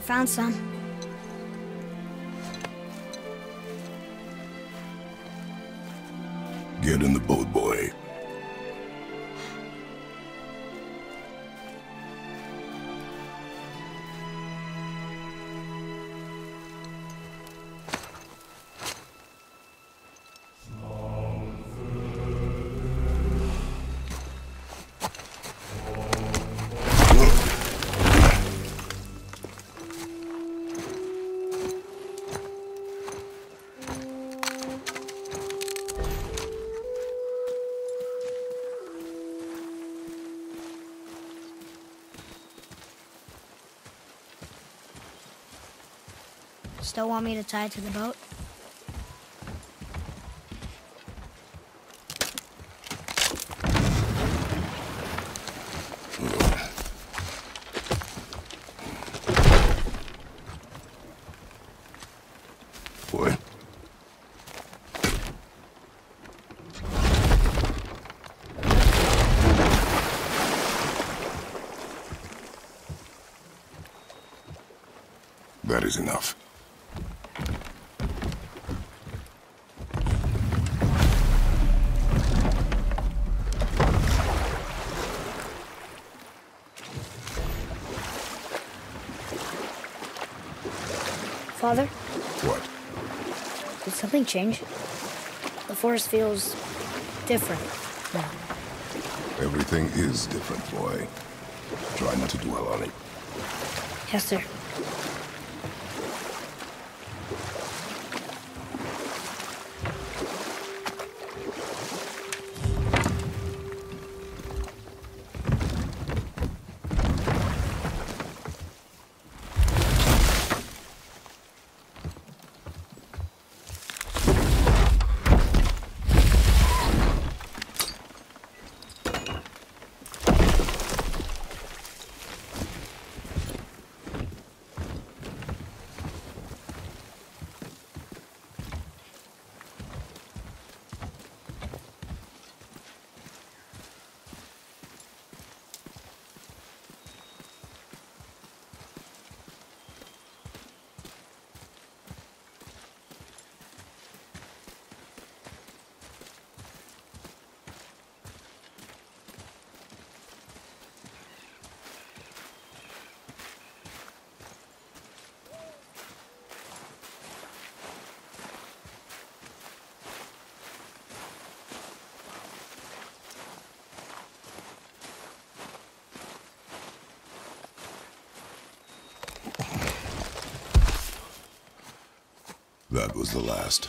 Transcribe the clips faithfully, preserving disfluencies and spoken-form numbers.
Found some. Get in the boat, boy. Still want me to tie it to the boat? Boy. That is enough. Father? What? Did something change? The forest feels different now. Everything is different, boy. Try not to dwell on it. Yes, sir. That was the last.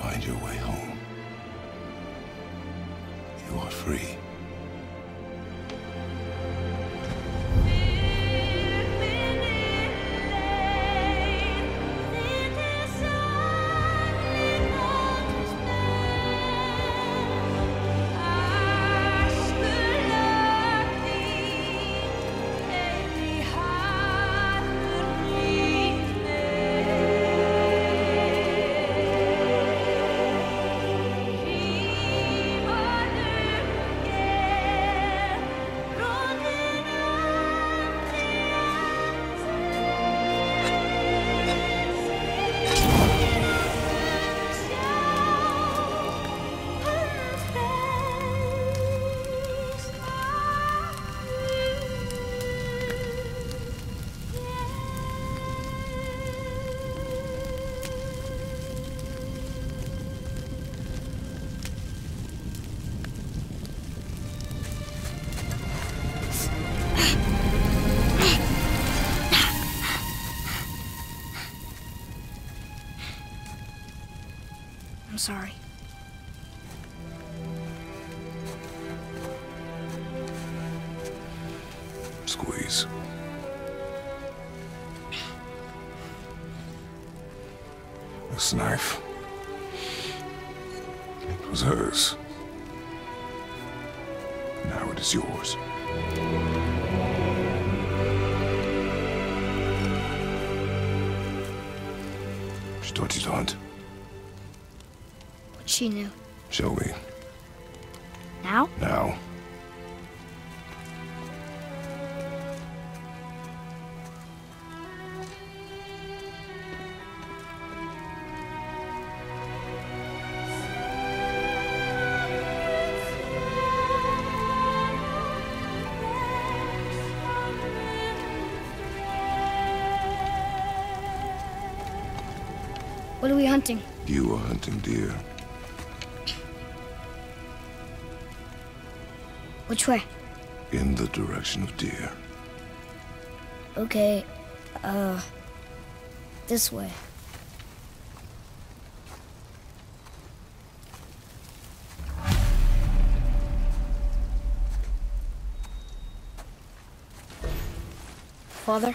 Find your way home. You are free. I'm sorry. Squeeze. This knife. It was hers. Now it is yours. She taught you to hunt. She knew. Shall we? Now? Now. What are we hunting? You are hunting deer. Which way? In the direction of deer. Okay, uh, this way. Father,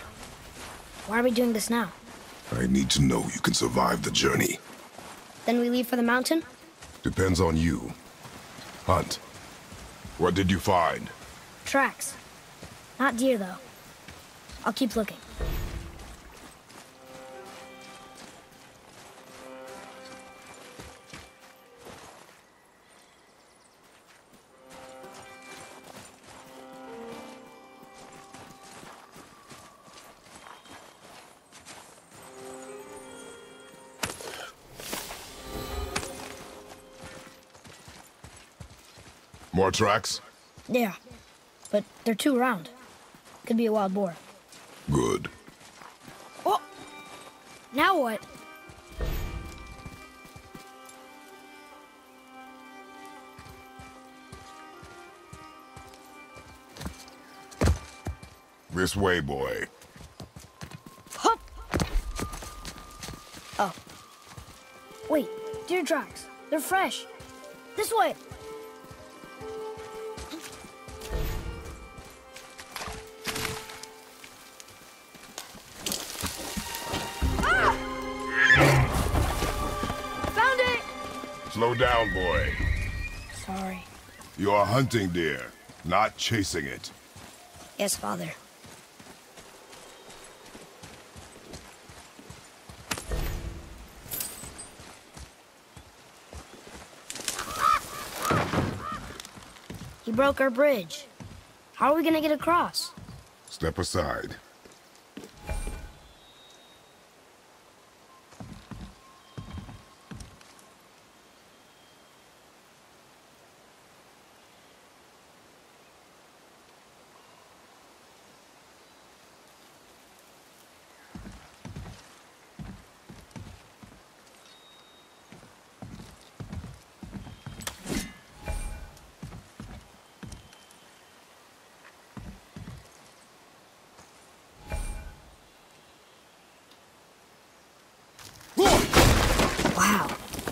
why are we doing this now? I need to know you can survive the journey. Then we leave for the mountain? Depends on you. Hunt. What did you find? Tracks. Not deer, though. I'll keep looking. More tracks? Yeah, but they're too round. Could be a wild boar. Good. Oh! Now what? This way, boy. Hup! Oh. Wait, deer tracks. They're fresh. This way! Slow down, boy. Sorry. You are hunting deer, not chasing it. Yes, Father. He broke our bridge. How are we gonna get across? Step aside.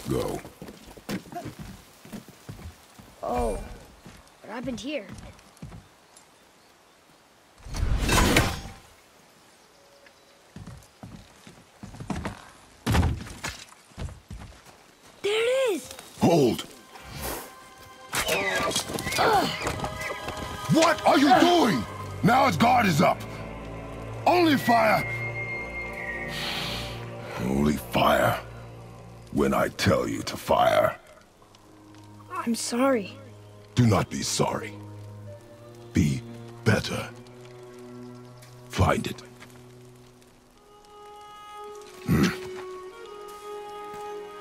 Go. Oh, what happened here? There it is! Hold! Uh. What are you uh. doing? Now his guard is up. Only fire! Only fire. When I tell you to fire. I'm sorry. Do not be sorry. Be better. Find it. Hmm.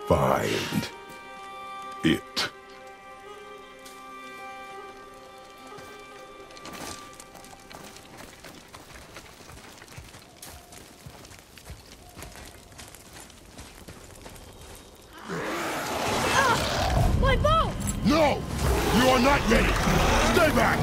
Find it. No! You are not ready! Stay back!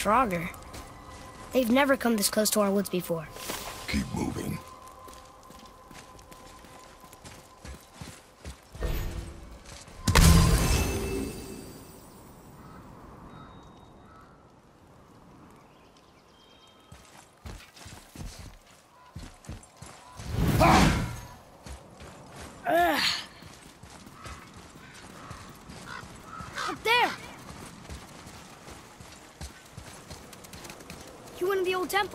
Draugr. They've never come this close to our woods before. Keep moving. You went to the old temple.